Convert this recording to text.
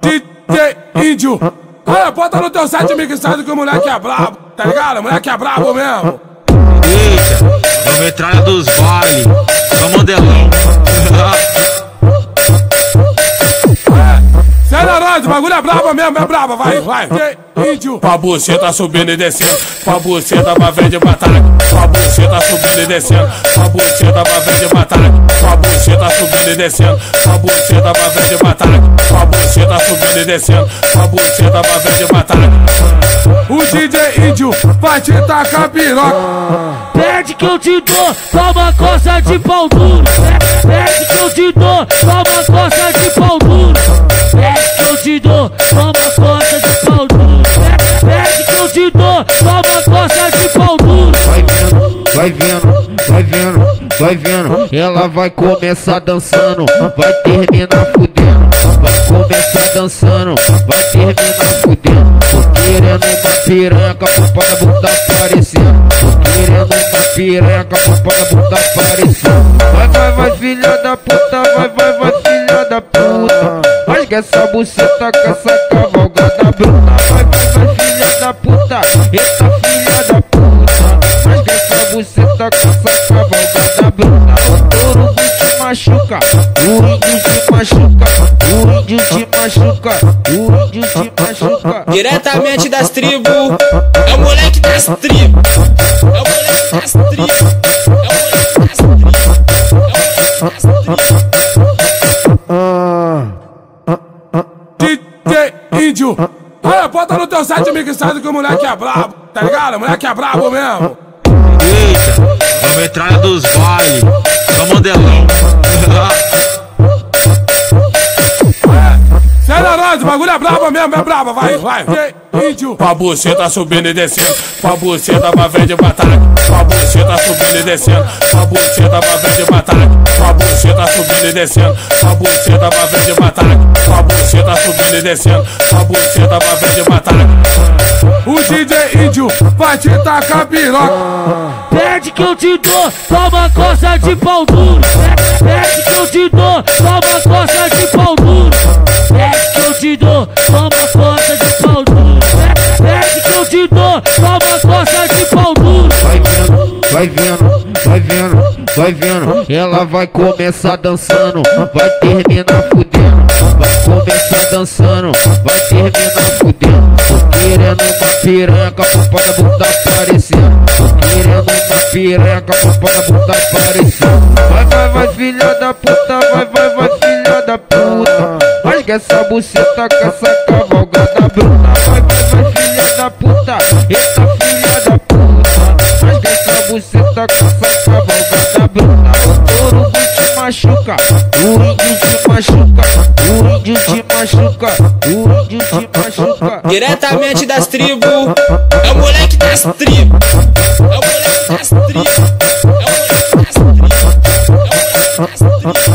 DJ Índio, olha, bota no teu site mixado que o moleque é brabo, tá ligado? O moleque é brabo mesmo. Eita, é o metralha dos bailes, só modelão. O bagulho é brava mesmo, é brava, vai, vai. Índio. Pra buceta subindo e descendo, pra buceta pra frente e pra trás. Pra buceta subindo e descendo, pra buceta pra frente e pra trás. Pra buceta subindo e descendo, pra buceta pra frente e pra trás. Pra buceta subindo e descendo, pra buceta pra frente e pra trás. O DJ Índio vai te tacar piroca. Pede que eu te dou, toma coça de pau duro. Pede que eu te dou, toma coça de pau duro. Pede que eu te dou, toma coça de pau duro. Pede que eu te dou, toma coça de pau duro. Vai vendo, vai vendo, vai vendo, vai vendo. Ela vai começar dançando, vai terminar fudendo. Vai começar dançando, vai terminar fudendo. Tô querendo uma piranha, papai da bunda aparecendo. Tô querendo uma piranha, papai da bunda aparecendo. Vai, vai, vai, filha da puta, vai, vai, vai, filha da puta. Rasga essa buceta com essa cavalgada bruta. Vai, vai, vai, filha da puta, eita filha da puta. Rasga essa buceta com essa cavalgada bruta. O urubu te machuca, o índio te machuca, o índio te machuca, o índio te machuca. Diretamente das tribos, é o moleque das tribos. É o moleque das tribos, é o moleque das tribos. É o moleque das tribos. Índio, olha, bota no teu site mixado que o moleque é brabo, tá ligado? O moleque é brabo mesmo. Eita, é o metralha dos bailes, só modelão. O bagulho é brava mesmo, é brava, vai, vai. Índio. Pra buceta subindo e descendo, pra buceta pra frente e pra trás. Pra buceta subindo e descendo, pra buceta pra frente e pra trás. Pra buceta subindo e descendo, pra buceta pra frente e pra trás. Pra buceta subindo e descendo, pra buceta pra frente e pra trás. O DJ Índio vai te tacar piroca. Pede que eu te dou, toma coça de pau duro. Pede que eu te dou, toma coça de pau duro. Pede que eu te dou, toma coça de pau duro. Pede que eu te dou, toma coça de pau duro. Vai vendo, vai vendo, vai vendo, vai vendo. Ela vai começar dançando, vai terminar fudendo. Vai começar dançando, vai terminar fudendo. Tô querendo uma piranha, papai da bunda aparecendo. Tô querendo uma piranha, papai da bunda aparecendo. Vai, vai, vai, filha da puta, vai, vai, vai, filha da puta. Rasga essa buceta com essa cavalgada bruta. Vai, vai, vai, filha da puta, eita filha da puta. Rasga essa buceta com essa cavalgada bruta. O urubu te machuca, o índio te machuca, o índio te machuca, o índio te machuca. Diretamente das tribos, é o moleque das tribos. É o moleque das tribos, é o moleque das tribos, é o moleque das tribos.